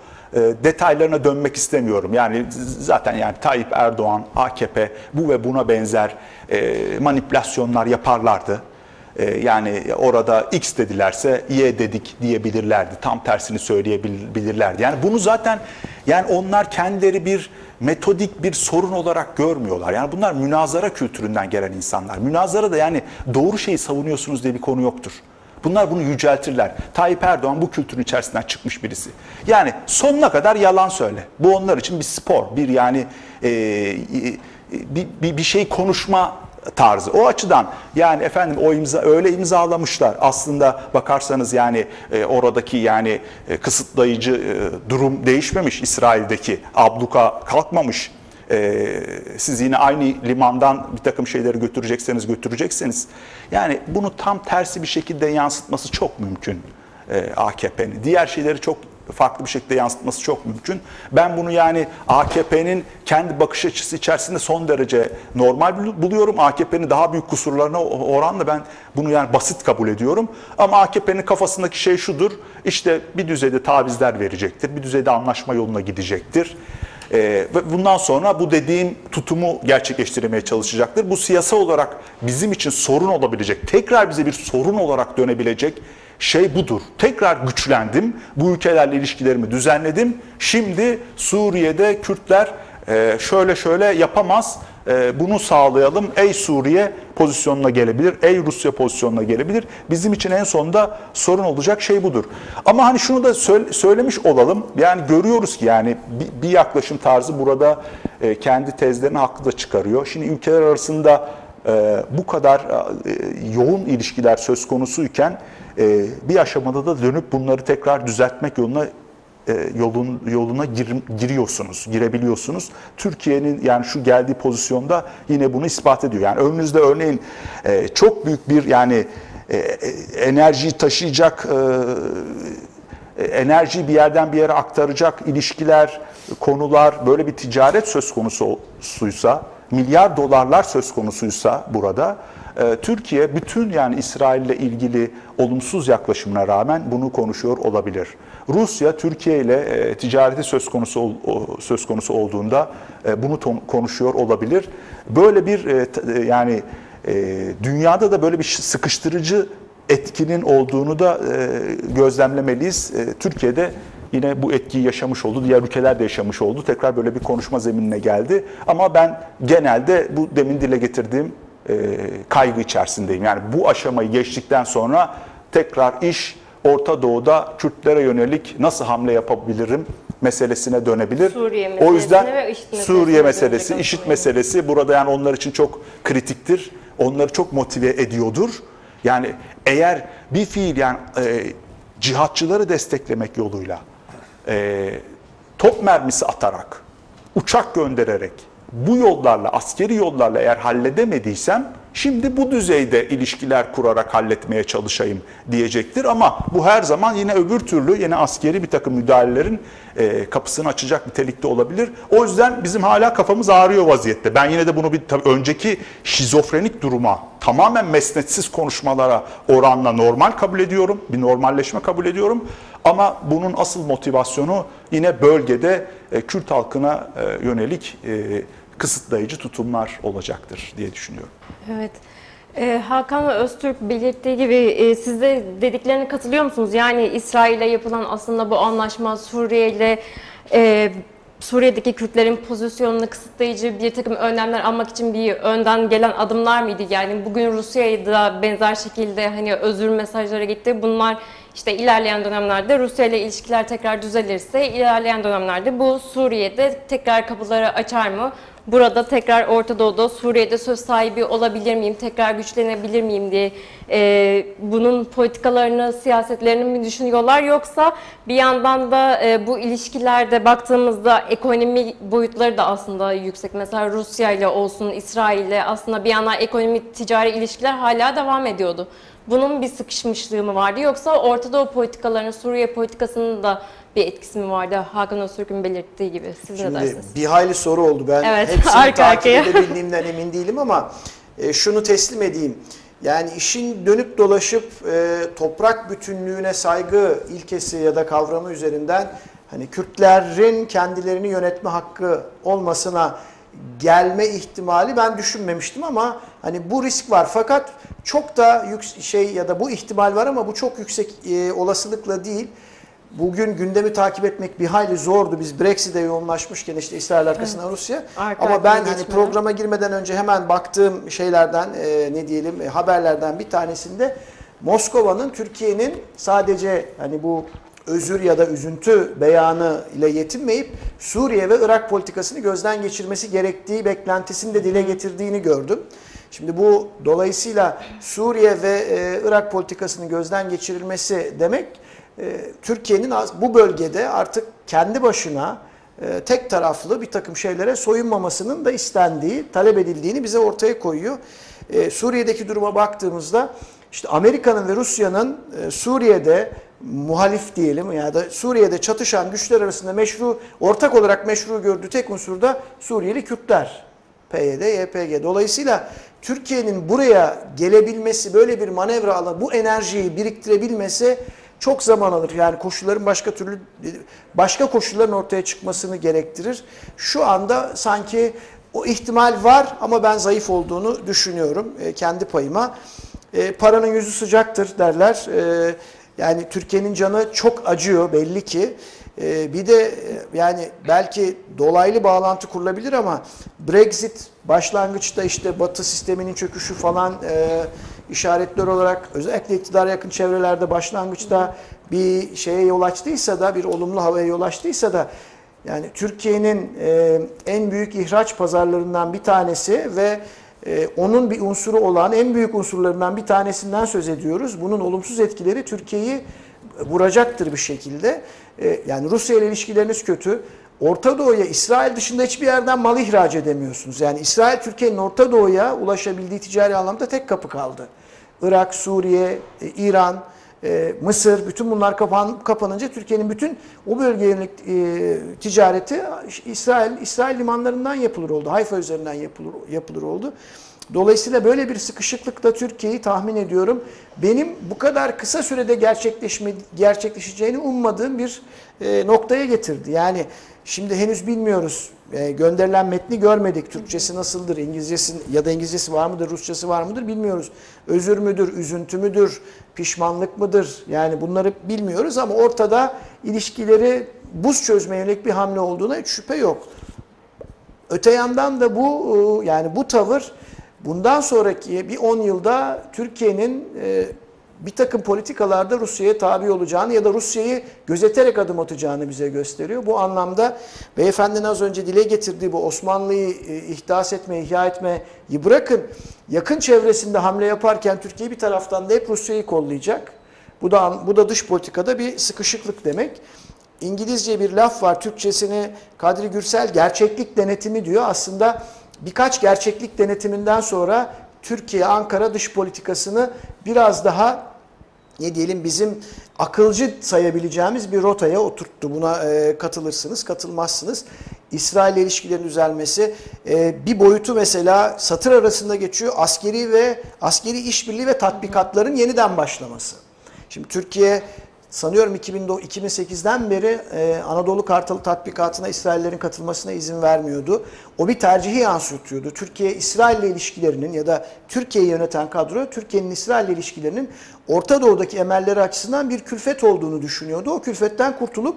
detaylarına dönmek istemiyorum. Yani zaten yani Tayyip Erdoğan, A K P bu ve buna benzer e, manipülasyonlar yaparlardı. E, yani orada X dedilerse Y dedik diyebilirlerdi. Tam tersini söyleyebilirlerdi. Yani bunu zaten yani onlar kendileri bir metodik bir sorun olarak görmüyorlar. Yani bunlar münazara kültüründen gelen insanlar. Münazara da yani doğru şeyi savunuyorsunuz diye bir konu yoktur. Bunlar bunu yüceltirler. Tayyip Erdoğan bu kültürün içerisinden çıkmış birisi. Yani sonuna kadar yalan söyle. Bu onlar için bir spor, bir yani e, e, bir, bir, bir şey konuşma tarzı. O açıdan yani efendim o imza öyle imzalamışlar. Aslında bakarsanız yani e, oradaki yani e, kısıtlayıcı e, durum değişmemiş. İsrail'deki abluka kalkmamış. E, siz yine aynı limandan bir takım şeyleri götürecekseniz götürecekseniz yani bunu tam tersi bir şekilde yansıtması çok mümkün e, A K P'nin. Diğer şeyleri çok farklı bir şekilde yansıtması çok mümkün. Ben bunu yani A K P'nin kendi bakış açısı içerisinde son derece normal buluyorum. A K P'nin daha büyük kusurlarına oranla ben bunu yani basit kabul ediyorum. Ama A K P'nin kafasındaki şey şudur: işte bir düzeyde tavizler verecektir, bir düzeyde anlaşma yoluna gidecektir. Ee, ve bundan sonra bu dediğim tutumu gerçekleştirmeye çalışacaktır. Bu siyasi olarak bizim için sorun olabilecek, tekrar bize bir sorun olarak dönebilecek şey budur. Tekrar güçlendim, bu ülkelerle ilişkilerimi düzenledim. Şimdi Suriye'de Kürtler e, şöyle şöyle yapamaz, e, bunu sağlayalım. Ey Suriye pozisyonuna gelebilir, ey Rusya pozisyonuna gelebilir. Bizim için en sonunda sorun olacak şey budur. Ama hani şunu da söyle, söylemiş olalım. Yani görüyoruz ki yani bir, bir yaklaşım tarzı burada e, kendi tezlerini haklı da çıkarıyor. Şimdi ülkeler arasında e, bu kadar e, yoğun ilişkiler söz konusuyken e, bir aşamada da dönüp bunları tekrar düzeltmek yoluna yolun yoluna gir, giriyorsunuz, girebiliyorsunuz. Türkiye'nin yani şu geldiği pozisyonda yine bunu ispat ediyor. Yani önünüzde örneğin e, çok büyük bir yani e, enerjiyi taşıyacak, e, enerjiyi bir yerden bir yere aktaracak ilişkiler, konular, böyle bir ticaret söz konusuysa, milyar dolarlar söz konusuysa burada, Türkiye bütün yani İsrail ile ilgili olumsuz yaklaşımına rağmen bunu konuşuyor olabilir. Rusya Türkiye ile ticareti söz konusu söz konusu olduğunda bunu konuşuyor olabilir. Böyle bir yani dünyada da böyle bir sıkıştırıcı etkinin olduğunu da gözlemlemeliyiz. Türkiye'de yine bu etkiyi yaşamış oldu, diğer ülkeler de yaşamış oldu. Tekrar böyle bir konuşma zeminine geldi. Ama ben genelde bu demin dile getirdiğim kaygı içerisindeyim. Yani bu aşamayı geçtikten sonra tekrar iş Orta Doğu'da Kürtlere yönelik nasıl hamle yapabilirim meselesine dönebilir. Suriye o yüzden Suriye meselesi, IŞİD meselesi burada yani onlar için çok kritiktir. Onları çok motive ediyordur. Yani eğer bir fiil yani e, cihatçıları desteklemek yoluyla e, top mermisi atarak, uçak göndererek, bu yollarla, askeri yollarla eğer halledemediysem şimdi bu düzeyde ilişkiler kurarak halletmeye çalışayım diyecektir. Ama bu her zaman yine öbür türlü yine askeri bir takım müdahalelerin e, kapısını açacak nitelikte olabilir. O yüzden bizim hala kafamız ağrıyor vaziyette. Ben yine de bunu bir tabii önceki şizofrenik duruma, tamamen mesnetsiz konuşmalara oranla normal kabul ediyorum. Bir normalleşme kabul ediyorum. Ama bunun asıl motivasyonu yine bölgede e, Kürt halkına e, yönelik e, kısıtlayıcı tutumlar olacaktır diye düşünüyorum. Evet. Ee, Hakan ve Öztürk belirttiği gibi e, siz de dediklerine katılıyor musunuz? Yani İsrail'e yapılan aslında bu anlaşma Suriye ile e, Suriye'deki Kürtlerin pozisyonunu kısıtlayıcı bir takım önlemler almak için bir önden gelen adımlar mıydı? Yani bugün Rusya'ya da benzer şekilde hani özür mesajları gitti. Bunlar işte ilerleyen dönemlerde Rusya ile ilişkiler tekrar düzelirse ilerleyen dönemlerde bu Suriye'de tekrar kapıları açar mı? Burada tekrar Orta Doğu'da, Suriye'de söz sahibi olabilir miyim, tekrar güçlenebilir miyim diye e, bunun politikalarını, siyasetlerini mi düşünüyorlar? Yoksa bir yandan da e, bu ilişkilerde baktığımızda ekonomi boyutları da aslında yüksek. Mesela Rusya ile olsun, İsrail ile aslında bir yandan ekonomi, ticari ilişkiler hala devam ediyordu. Bunun bir sıkışmışlığı mı vardı? Yoksa Orta Doğu politikalarının, Suriye politikasının da bir etkisi mi vardı? Hakan Öztürk'ün belirttiği gibi. Siz Şimdi ne dersiniz? Bir hayli soru oldu. Ben evet, hepsini arka takip edebildiğimden emin değilim ama e, şunu teslim edeyim. Yani işin dönüp dolaşıp e, toprak bütünlüğüne saygı ilkesi ya da kavramı üzerinden hani Kürtlerin kendilerini yönetme hakkı olmasına gelme ihtimali ben düşünmemiştim ama hani bu risk var. Fakat çok da şey ya da bu ihtimal var ama bu çok yüksek e, olasılıkla değil. Bugün gündemi takip etmek bir hayli zordu. Biz Brexit'e yoğunlaşmışken işte İsrail arkasından evet. Rusya. Arka Ama ben hani programa girmeden önce hemen baktığım şeylerden e, ne diyelim e, haberlerden bir tanesinde Moskova'nın Türkiye'nin sadece hani bu özür ya da üzüntü beyanı ile yetinmeyip Suriye ve Irak politikasını gözden geçirmesi gerektiği beklentisini de dile getirdiğini gördüm. Şimdi bu dolayısıyla Suriye ve e, Irak politikasının gözden geçirilmesi demek Türkiye'nin bu bölgede artık kendi başına tek taraflı bir takım şeylere soyunmamasının da istendiği, talep edildiğini bize ortaya koyuyor. Suriye'deki duruma baktığımızda işte Amerika'nın ve Rusya'nın Suriye'de muhalif diyelim ya da Suriye'de çatışan güçler arasında meşru, ortak olarak meşru gördüğü tek unsur da Suriyeli Kürtler. P Y D, Y P G. Dolayısıyla Türkiye'nin buraya gelebilmesi, böyle bir manevra alan, bu enerjiyi biriktirebilmesi çok zaman alır. Yani koşulların başka türlü başka koşulların ortaya çıkmasını gerektirir. Şu anda sanki o ihtimal var ama ben zayıf olduğunu düşünüyorum e, kendi payıma. E, paranın yüzü sıcaktır derler. E, yani Türkiye'nin canı çok acıyor belli ki. E, bir de yani belki dolaylı bağlantı kurulabilir ama Brexit başlangıçta işte Batı sisteminin çöküşü falan e, işaretler olarak özellikle iktidara yakın çevrelerde başlangıçta bir şeye yol açtıysa da bir olumlu havaya yol açtıysa da yani Türkiye'nin e, en büyük ihraç pazarlarından bir tanesi ve e, onun bir unsuru olan en büyük unsurlarından bir tanesinden söz ediyoruz. Bunun olumsuz etkileri Türkiye'yi vuracaktır bir şekilde. E, yani Rusya ile ilişkileriniz kötü. Orta Doğu'ya, İsrail dışında hiçbir yerden mal ihraç edemiyorsunuz. Yani İsrail, Türkiye'nin Orta Doğu'ya ulaşabildiği ticari anlamda tek kapı kaldı. Irak, Suriye, e, İran, e, Mısır, bütün bunlar kapan, kapanınca Türkiye'nin bütün o bölgeye yönelik e, ticareti İsrail, İsrail limanlarından yapılır oldu. Hayfa üzerinden yapılır, yapılır oldu. Dolayısıyla böyle bir sıkışıklıkla Türkiye'yi tahmin ediyorum, benim bu kadar kısa sürede gerçekleşme, gerçekleşeceğini ummadığım bir e, noktaya getirdi. Yani şimdi henüz bilmiyoruz, e, gönderilen metni görmedik, Türkçesi nasıldır, İngilizcesi ya da İngilizcesi var mıdır, Rusçası var mıdır bilmiyoruz. Özür müdür, üzüntü müdür, pişmanlık mıdır, yani bunları bilmiyoruz ama ortada ilişkileri buz çözmeye yönelik bir hamle olduğuna hiç şüphe yok. Öte yandan da bu, yani bu tavır, bundan sonraki bir on yılda Türkiye'nin bir takım politikalarda Rusya'ya tabi olacağını ya da Rusya'yı gözeterek adım atacağını bize gösteriyor. Bu anlamda beyefendinin az önce dile getirdiği bu Osmanlı'yı ihdas etme, ihya etmeyi bırakın, yakın çevresinde hamle yaparken Türkiye bir taraftan da hep Rusya'yı kollayacak. Bu da, bu da dış politikada bir sıkışıklık demek. İngilizce bir laf var, Türkçesini Kadri Gürsel gerçeklik denetimi diyor. Aslında birkaç gerçeklik denetiminden sonra Türkiye, Ankara dış politikasını biraz daha, ne diyelim, bizim akılcı sayabileceğimiz bir rotaya oturttu. Buna e, katılırsınız, katılmazsınız. İsrail ile ilişkilerin düzelmesi, e, bir boyutu mesela satır arasında geçiyor. Askeri ve askeri işbirliği ve tatbikatların yeniden başlaması. Şimdi Türkiye sanıyorum iki bin sekizden beri e, Anadolu Kartalı tatbikatına İsraillerin katılmasına izin vermiyordu. O bir tercihi yansıtıyordu. Türkiye, İsrail'le ilişkilerinin ya da Türkiye'yi yöneten kadro, Türkiye'nin İsrail'le ilişkilerinin Orta Doğu'daki emelleri açısından bir külfet olduğunu düşünüyordu. O külfetten kurtulup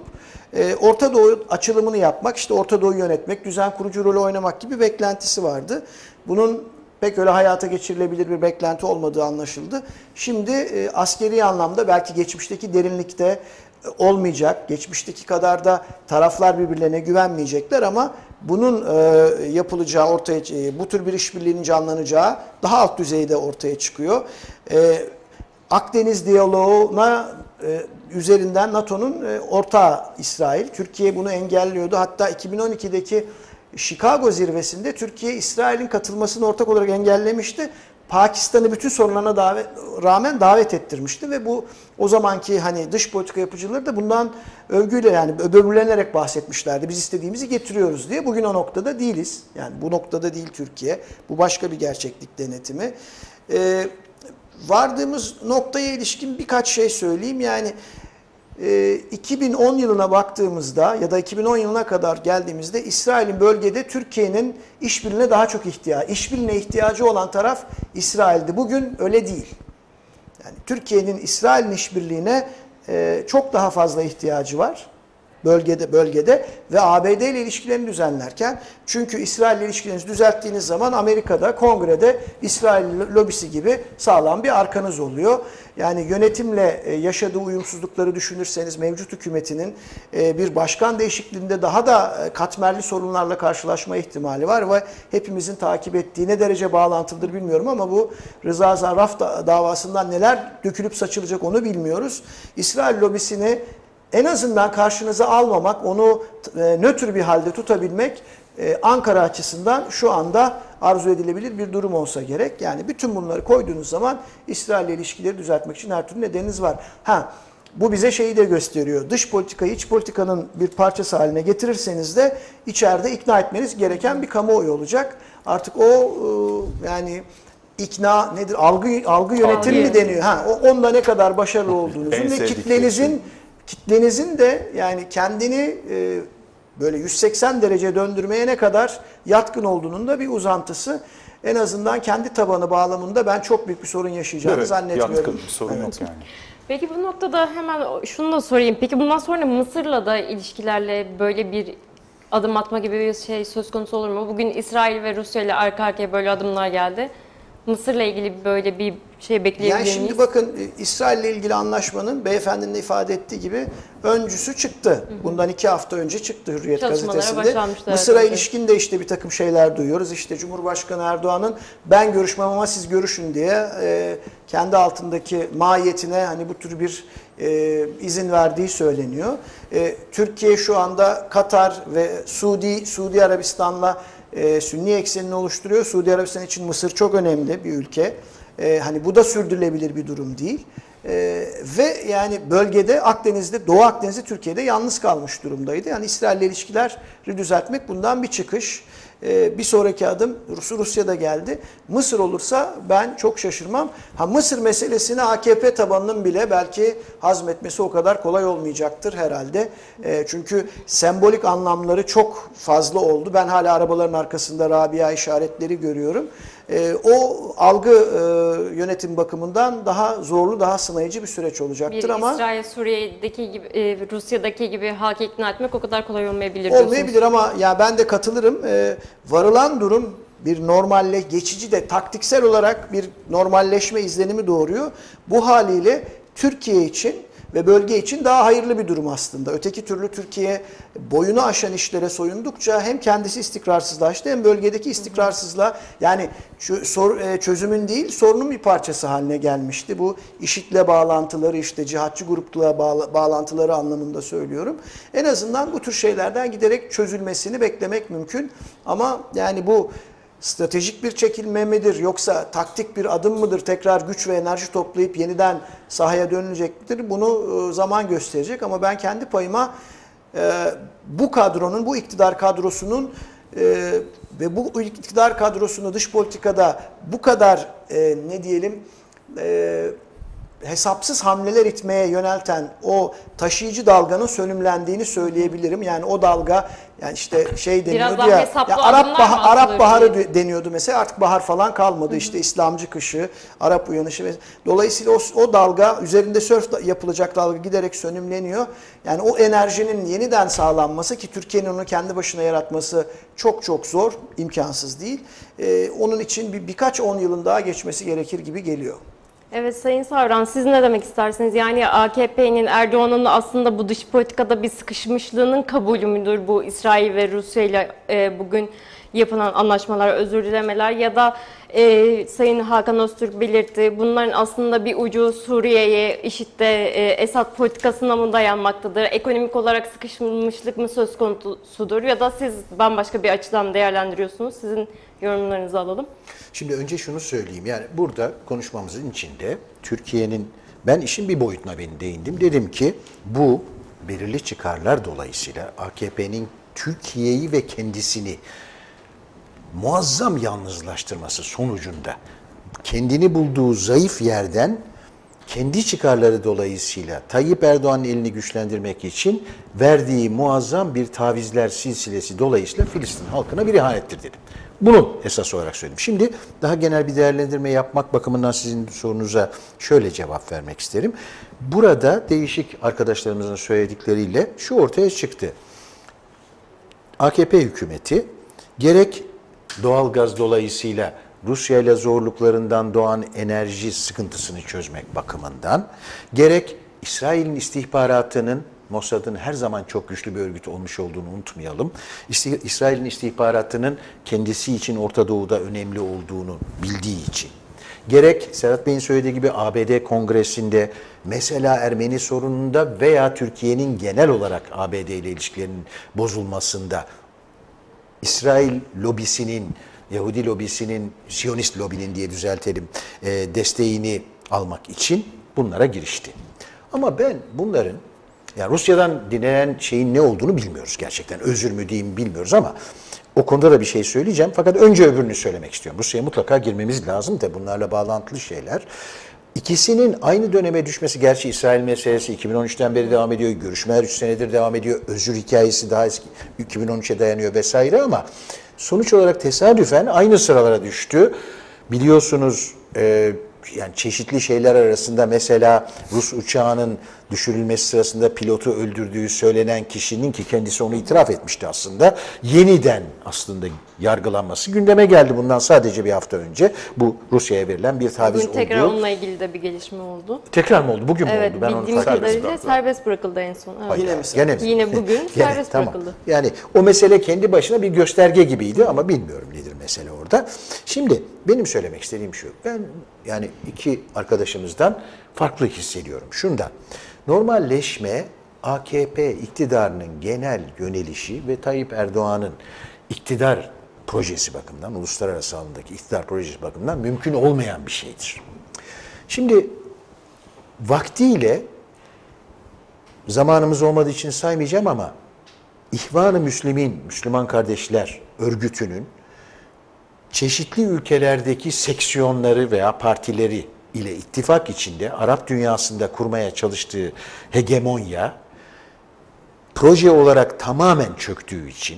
e, Orta Doğu açılımını yapmak, işte Orta Doğu'yu yönetmek, düzen kurucu rolü oynamak gibi beklentisi vardı. Bunun pek öyle hayata geçirilebilir bir beklenti olmadığı anlaşıldı. Şimdi e, askeri anlamda belki geçmişteki derinlikte e, olmayacak, geçmişteki kadar da taraflar birbirlerine güvenmeyecekler ama bunun e, yapılacağı ortaya, e, bu tür bir işbirliğinin canlanacağı daha alt düzeyde ortaya çıkıyor. E, Akdeniz diyaloğuna e, üzerinden NATO'nun e, ortağı İsrail, Türkiye bunu engelliyordu. Hatta iki bin on ikideki Chicago zirvesinde Türkiye, İsrail'in katılmasını ortak olarak engellemişti. Pakistan'ı bütün sorunlarına davet, rağmen davet ettirmişti ve bu o zamanki hani dış politika yapıcıları da bundan övgüyle, yani böbürlenerek bahsetmişlerdi. Biz istediğimizi getiriyoruz diye. Bugün o noktada değiliz. Yani bu noktada değil Türkiye. Bu başka bir gerçeklik denetimi. Ee, vardığımız noktaya ilişkin birkaç şey söyleyeyim. Yani iki bin on yılına baktığımızda ya da iki bin on yılına kadar geldiğimizde İsrail'in bölgede Türkiye'nin işbirliğine daha çok ihtiyacı, işbirliğine ihtiyacı olan taraf İsrail'di. Bugün öyle değil. Yani Türkiye'nin İsrail'in işbirliğine çok daha fazla ihtiyacı var bölgede bölgede ve A B D ile ilişkilerini düzenlerken, çünkü İsrail ile ilişkilerinizi düzelttiğiniz zaman Amerika'da, Kongre'de İsrail lobisi gibi sağlam bir arkanız oluyor. Yani yönetimle yaşadığı uyumsuzlukları düşünürseniz mevcut hükümetinin bir başkan değişikliğinde daha da katmerli sorunlarla karşılaşma ihtimali var ve hepimizin takip ettiği, ne derece bağlantılıdır bilmiyorum ama bu Rıza Zarraf davasından neler dökülüp saçılacak onu bilmiyoruz. İsrail lobisini en azından karşınıza almamak, onu nötr bir halde tutabilmek Ankara açısından şu anda arzu edilebilir bir durum olsa gerek. Yani bütün bunları koyduğunuz zaman İsrail ile ilişkileri düzeltmek için her türlü nedeniniz var. Ha, bu bize şeyi de gösteriyor. Dış politikayı iç politikanın bir parçası haline getirirseniz de içeride ikna etmeniz gereken bir kamuoyu olacak. Artık o yani... İkna nedir? Algı, algı yönetimi mi deniyor? Ha, onda ne kadar başarılı olduğunuzun ve kitlenizin... Kitlenizin de yani kendini e, böyle yüz seksen derece döndürmeye ne kadar yatkın olduğunun da bir uzantısı. En azından kendi tabanı bağlamında ben çok büyük bir sorun yaşayacağını evet, zannetmiyorum. Yatkın bir sorun evet. Yok yani. Peki bu noktada hemen şunu da sorayım. Peki bundan sonra Mısır'la da ilişkilerle böyle bir adım atma gibi bir şey söz konusu olur mu? Bugün İsrail ve Rusya ile arka arkaya böyle adımlar geldi. Mısır'la ilgili böyle bir şey bekleyebilir miyiz? Yani şimdi bakın, İsrail'le ilgili anlaşmanın beyefendinin ifade ettiği gibi öncüsü çıktı. Hı hı. Bundan iki hafta önce çıktı Hürriyet gazetesinde. Mısır'a ilişkin de işte bir takım şeyler duyuyoruz. İşte Cumhurbaşkanı Erdoğan'ın ben görüşmem ama siz görüşün diye e, kendi altındaki mahiyetine hani bu tür bir e, izin verdiği söyleniyor. E, Türkiye şu anda Katar ve Suudi, Suudi Arabistan'la e, Sünni eksenini oluşturuyor. Suudi Arabistan için Mısır çok önemli bir ülke. Ee, hani bu da sürdürülebilir bir durum değil. Ee, ve yani bölgede Akdeniz'de, Doğu Akdeniz'de Türkiye'de yalnız kalmış durumdaydı. Yani İsrail'le ilişkileri düzeltmek bundan bir çıkış. Ee, bir sonraki adım Rus, Rusya'da geldi. Mısır olursa ben çok şaşırmam. Ha, Mısır meselesini A K P tabanının bile belki hazmetmesi o kadar kolay olmayacaktır herhalde. Ee, çünkü sembolik anlamları çok fazla oldu. Ben hala arabaların arkasında Rabia işaretleri görüyorum. E, o algı e, yönetim bakımından daha zorlu, daha sınayıcı bir süreç olacaktır bir ama... Bir İsrail, Suriye'deki gibi, e, Rusya'daki gibi halkı ikna etmek o kadar kolay olmayabilir. Olmayabilir ama ya ben de katılırım. E, varılan durum bir normalle geçici de taktiksel olarak bir normalleşme izlenimi doğuruyor. Bu haliyle Türkiye için ve bölge için daha hayırlı bir durum aslında. Öteki türlü Türkiye boyunu aşan işlere soyundukça hem kendisi istikrarsızlaştı hem bölgedeki istikrarsızlığa, yani çözümün değil sorunun bir parçası haline gelmişti. Bu IŞİD'le bağlantıları, işte cihatçı grupla bağlantıları anlamında söylüyorum. En azından bu tür şeylerden giderek çözülmesini beklemek mümkün ama yani bu stratejik bir çekilme midir yoksa taktik bir adım mıdır, tekrar güç ve enerji toplayıp yeniden sahaya dönülecektir, bunu zaman gösterecek ama ben kendi payıma bu kadronun, bu iktidar kadrosunun ve bu iktidar kadrosunu dış politikada bu kadar ne diyelim hesapsız hamleler itmeye yönelten o taşıyıcı dalganın sönümlendiğini söyleyebilirim. Yani o dalga, yani işte şey deniyordu ya, ya Arap, bah Arap Baharı diye deniyordu mesela, artık bahar falan kalmadı. Hı hı. İşte İslamcı kışı, Arap uyanışı. Dolayısıyla o, o dalga, üzerinde sörf yapılacak dalga giderek sönümleniyor. Yani o enerjinin yeniden sağlanması, ki Türkiye'nin onu kendi başına yaratması çok çok zor, imkansız değil. Ee, onun için bir, birkaç on yılın daha geçmesi gerekir gibi geliyor. Evet Sayın Savran, siz ne demek istersiniz? Yani A K P'nin, Erdoğan'ın aslında bu dış politikada bir sıkışmışlığının kabulü müdür bu İsrail ve Rusya ile e, bugün yapılan anlaşmalar, özür dilemeler ya da e, Sayın Hakan Öztürk belirtti, bunların aslında bir ucu Suriye'ye, IŞİD'de e, Esad politikasına mı dayanmaktadır? Ekonomik olarak sıkışmışlık mı söz konusudur ya da siz bambaşka bir açıdan değerlendiriyorsunuz? Sizin yorumlarınızı alalım. Şimdi önce şunu söyleyeyim, yani burada konuşmamızın içinde Türkiye'nin, ben işin bir boyutuna ben değindim. Dedim ki bu belirli çıkarlar dolayısıyla A K P'nin Türkiye'yi ve kendisini muazzam yalnızlaştırması sonucunda kendini bulduğu zayıf yerden kendi çıkarları dolayısıyla Tayyip Erdoğan'ın elini güçlendirmek için verdiği muazzam bir tavizler silsilesi dolayısıyla Filistin halkına bir ihanettir dedim. Bunu esas olarak söyledim. Şimdi daha genel bir değerlendirme yapmak bakımından sizin sorunuza şöyle cevap vermek isterim. Burada değişik arkadaşlarımızın söyledikleriyle şu ortaya çıktı. A K P hükümeti gerek doğalgaz dolayısıyla Rusya ile zorluklarından doğan enerji sıkıntısını çözmek bakımından, gerek İsrail'in istihbaratının, Mossad'ın her zaman çok güçlü bir örgüt olmuş olduğunu unutmayalım. İsrail'in istihbaratının kendisi için Orta Doğu'da önemli olduğunu bildiği için. Gerek Serhat Bey'in söylediği gibi A B D Kongresi'nde mesela Ermeni sorununda veya Türkiye'nin genel olarak A B D ile ilişkilerinin bozulmasında İsrail lobisinin, Yahudi lobisinin, Siyonist lobinin diye düzeltelim, desteğini almak için bunlara girişti. Ama ben bunların, yani Rusya'dan dinlenen şeyin ne olduğunu bilmiyoruz gerçekten. Özür mü diyeyim bilmiyoruz ama o konuda da bir şey söyleyeceğim. Fakat önce öbürünü söylemek istiyorum. Rusya'ya mutlaka girmemiz lazım da bunlarla bağlantılı şeyler. İkisinin aynı döneme düşmesi, gerçi İsrail meselesi iki bin on üçten beri devam ediyor. Görüşmeler üç senedir devam ediyor. Özür hikayesi daha eski iki bin on üçe dayanıyor vesaire ama sonuç olarak tesadüfen aynı sıralara düştü. Biliyorsunuz e, yani çeşitli şeyler arasında mesela Rus uçağının düşürülmesi sırasında pilotu öldürdüğü söylenen kişinin, ki kendisi onu itiraf etmişti aslında, yeniden aslında yargılanması gündeme geldi bundan sadece bir hafta önce. Bu Rusya'ya verilen bir taviz oldu. Bugün tekrar oldu. Onunla ilgili de bir gelişme oldu. Tekrar mı oldu? Bugün evet, mü oldu? Ben onu takip ettim. Evet, serbest bırakıldı en son. Evet. Hayır, yine mi? Yine, yine bugün serbest tamam. bırakıldı. Yani o mesele kendi başına bir gösterge gibiydi ama bilmiyorum nedir mesele orada. Şimdi benim söylemek istediğim şu. Ben yani iki arkadaşımızdan farklı hissediyorum. Şundan. Normalleşme A K P iktidarının genel yönelişi ve Tayyip Erdoğan'ın iktidar projesi bakımından, uluslararası alandaki iktidar projesi bakımından mümkün olmayan bir şeydir. Şimdi vaktiyle, zamanımız olmadığı için saymayacağım ama İhvan-ı Müslümin, Müslüman Kardeşler örgütünün çeşitli ülkelerdeki seksiyonları veya partileri ile ittifak içinde Arap dünyasında kurmaya çalıştığı hegemonya proje olarak tamamen çöktüğü için,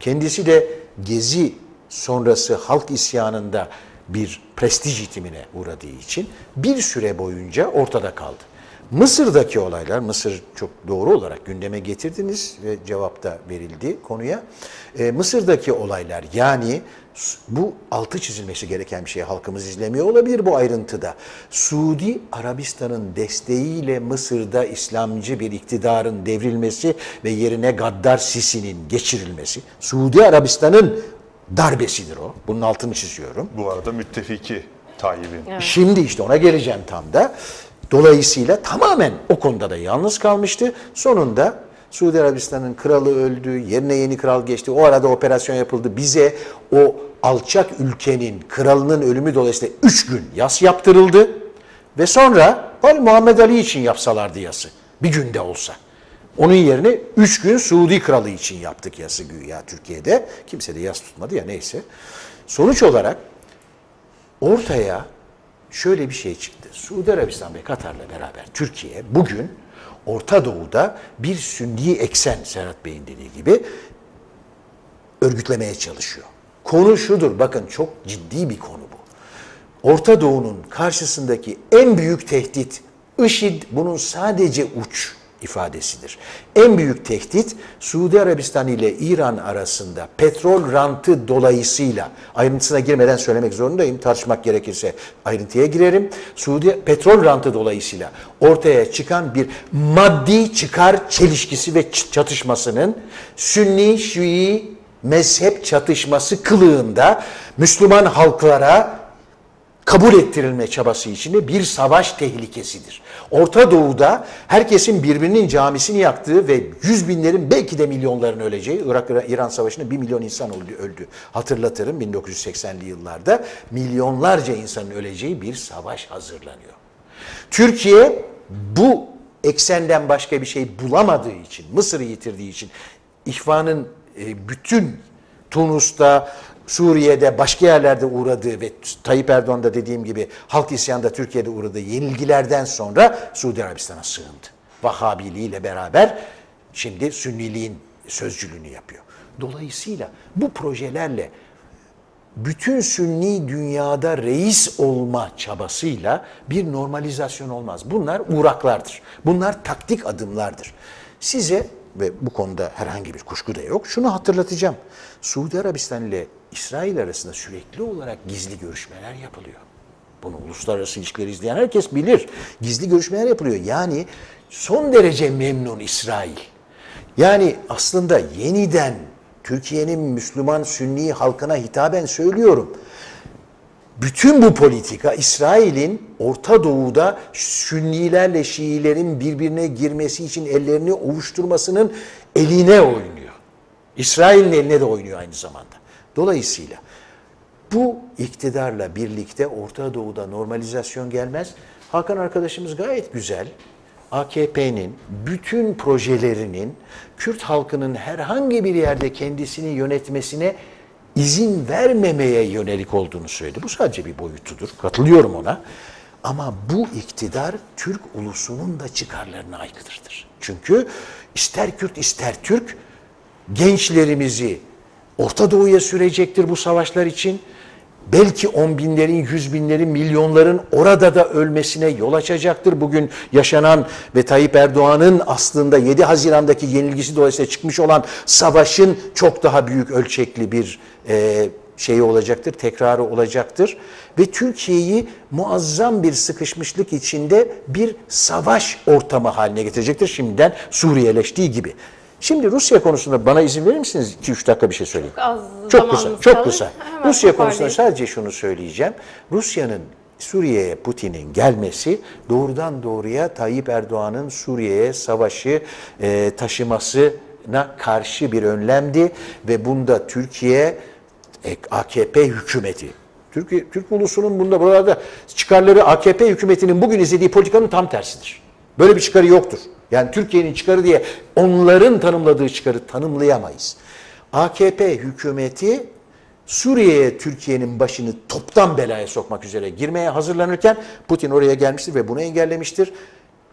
kendisi de Gezi sonrası halk isyanında bir prestij itimine uğradığı için bir süre boyunca ortada kaldı. Mısır'daki olaylar, Mısır çok doğru olarak gündeme getirdiniz ve cevap da verildi konuya. E, Mısır'daki olaylar, yani bu altı çizilmesi gereken bir şey, halkımız izlemiyor olabilir bu ayrıntıda. Suudi Arabistan'ın desteğiyle Mısır'da İslamcı bir iktidarın devrilmesi ve yerine Gaddar Sisi'nin geçirilmesi, Suudi Arabistan'ın darbesidir o. Bunun altını çiziyorum. Bu arada müttefiki Tayyip'in. Evet. Şimdi işte ona geleceğim tam da. Dolayısıyla tamamen o konuda da yalnız kalmıştı. Sonunda Suudi Arabistan'ın kralı öldü, yerine yeni kral geçti. O arada operasyon yapıldı. Bize o alçak ülkenin kralının ölümü dolayısıyla üç gün yas yaptırıldı. Ve sonra hani Muhammed Ali için yapsalardı yası, bir günde olsa. Onun yerine üç gün Suudi kralı için yaptık yası güya Türkiye'de. Kimse de yas tutmadı ya, neyse. Sonuç olarak ortaya şöyle bir şey çıktı. Suudi Arabistan ve Katar'la beraber Türkiye bugün Orta Doğu'da bir Sünni eksen, Serhat Bey'in dediği gibi, örgütlemeye çalışıyor. Konu şudur, bakın çok ciddi bir konu bu. Orta Doğu'nun karşısındaki en büyük tehdit IŞİD, bunun sadece uç ifadesidir. En büyük tehdit Suudi Arabistan ile İran arasında petrol rantı dolayısıyla, ayrıntısına girmeden söylemek zorundayım, tartışmak gerekirse ayrıntıya girerim. Suudi petrol rantı dolayısıyla ortaya çıkan bir maddi çıkar çelişkisi ve çatışmasının Sünni Şii mezhep çatışması kılığında Müslüman halklara kabul ettirilme çabası içinde bir savaş tehlikesidir. Orta Doğu'da herkesin birbirinin camisini yaktığı ve yüz binlerin, belki de milyonların öleceği, Irak-İran Savaşı'nda bir milyon insan öldü. Hatırlatırım, bin dokuz yüz seksenli yıllarda milyonlarca insanın öleceği bir savaş hazırlanıyor. Türkiye bu eksenden başka bir şey bulamadığı için, Mısır'ı yitirdiği için, İhvan'ın bütün Tunus'ta, Suriye'de, başka yerlerde uğradığı ve Tayyip Erdoğan'da dediğim gibi halk isyanında Türkiye'de uğradığı yenilgilerden sonra Suudi Arabistan'a sığındı. Vahhabiliğiyle beraber şimdi Sünniliğin sözcülüğünü yapıyor. Dolayısıyla bu projelerle bütün Sünni dünyada reis olma çabasıyla bir normalizasyon olmaz. Bunlar uğraklardır. Bunlar taktik adımlardır. Size, ve bu konuda herhangi bir kuşku da yok, şunu hatırlatacağım. Suudi Arabistan ile İsrail arasında sürekli olarak gizli görüşmeler yapılıyor. Bunu uluslararası ilişkileri izleyen herkes bilir. Gizli görüşmeler yapılıyor. Yani son derece memnun İsrail. Yani aslında yeniden Türkiye'nin Müslüman Sünni halkına hitaben söylüyorum. Bütün bu politika, İsrail'in Orta Doğu'da Sünnilerle Şiilerin birbirine girmesi için ellerini ovuşturmasının eline oynuyor. İsrail'in eline de oynuyor aynı zamanda. Dolayısıyla bu iktidarla birlikte Orta Doğu'da normalizasyon gelmez. Hakan arkadaşımız gayet güzel, A K P'nin bütün projelerinin Kürt halkının herhangi bir yerde kendisini yönetmesine izin vermemeye yönelik olduğunu söyledi. Bu sadece bir boyutudur. Katılıyorum ona. Ama bu iktidar Türk ulusunun da çıkarlarına aykırıdır. Çünkü ister Kürt ister Türk gençlerimizi Orta Doğu'ya sürecektir bu savaşlar için. belki on binlerin, yüz binlerin, milyonların orada da ölmesine yol açacaktır. Bugün yaşanan ve Tayyip Erdoğan'ın aslında yedi Haziran'daki yenilgisi dolayısıyla çıkmış olan savaşın çok daha büyük ölçekli bir e, şeyi olacaktır, tekrarı olacaktır. Ve Türkiye'yi muazzam bir sıkışmışlık içinde bir savaş ortamı haline getirecektir. Şimdiden Suriyeleştiği gibi. Şimdi Rusya konusunda bana izin verir misiniz? iki üç dakika bir şey söyleyeyim. Çok az çok kısa, çok kısa. Rusya konusunda sadece şunu söyleyeceğim. Rusya'nın Suriye'ye Putin'in gelmesi doğrudan doğruya Tayyip Erdoğan'ın Suriye'ye savaşı e, taşımasına karşı bir önlemdi. Ve bunda Türkiye, A K P hükümeti, Türk, Türk ulusunun bunda buralarda çıkarları A K P hükümetinin bugün izlediği politikanın tam tersidir. Böyle bir çıkarı yoktur. Yani Türkiye'nin çıkarı diye onların tanımladığı çıkarı tanımlayamayız. A K P hükümeti Suriye'ye Türkiye'nin başını toptan belaya sokmak üzere girmeye hazırlanırken Putin oraya gelmiştir ve bunu engellemiştir.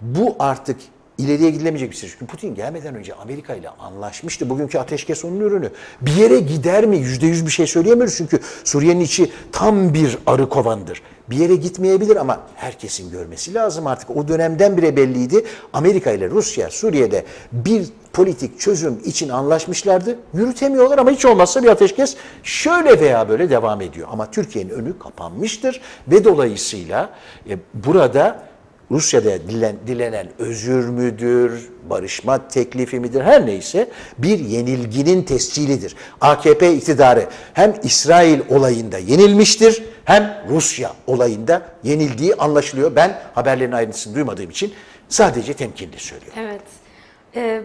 Bu artık ileriye gidilemeyecek bir şey. Çünkü Putin gelmeden önce Amerika ile anlaşmıştı. Bugünkü ateşkes onun ürünü. Bir yere gider mi? Yüzde yüz bir şey söyleyemiyoruz. Çünkü Suriye'nin içi tam bir arı kovandır. Bir yere gitmeyebilir ama herkesin görmesi lazım artık. O dönemden bile belliydi. Amerika ile Rusya Suriye'de bir politik çözüm için anlaşmışlardı. Yürütemiyorlar ama hiç olmazsa bir ateşkes şöyle veya böyle devam ediyor. Ama Türkiye'nin önü kapanmıştır ve dolayısıyla e, burada Rusya'da dilen, dilenen özür müdür, barışma teklifi midir, her neyse bir yenilginin tescilidir. A K P iktidarı hem İsrail olayında yenilmiştir hem Rusya olayında yenildiği anlaşılıyor. Ben haberlerin ayrıntısını duymadığım için sadece temkinli söylüyorum. Evet.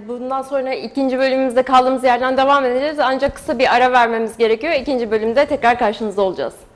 Bundan sonra ikinci bölümümüzde kaldığımız yerden devam edeceğiz. Ancak kısa bir ara vermemiz gerekiyor. İkinci bölümde tekrar karşınızda olacağız.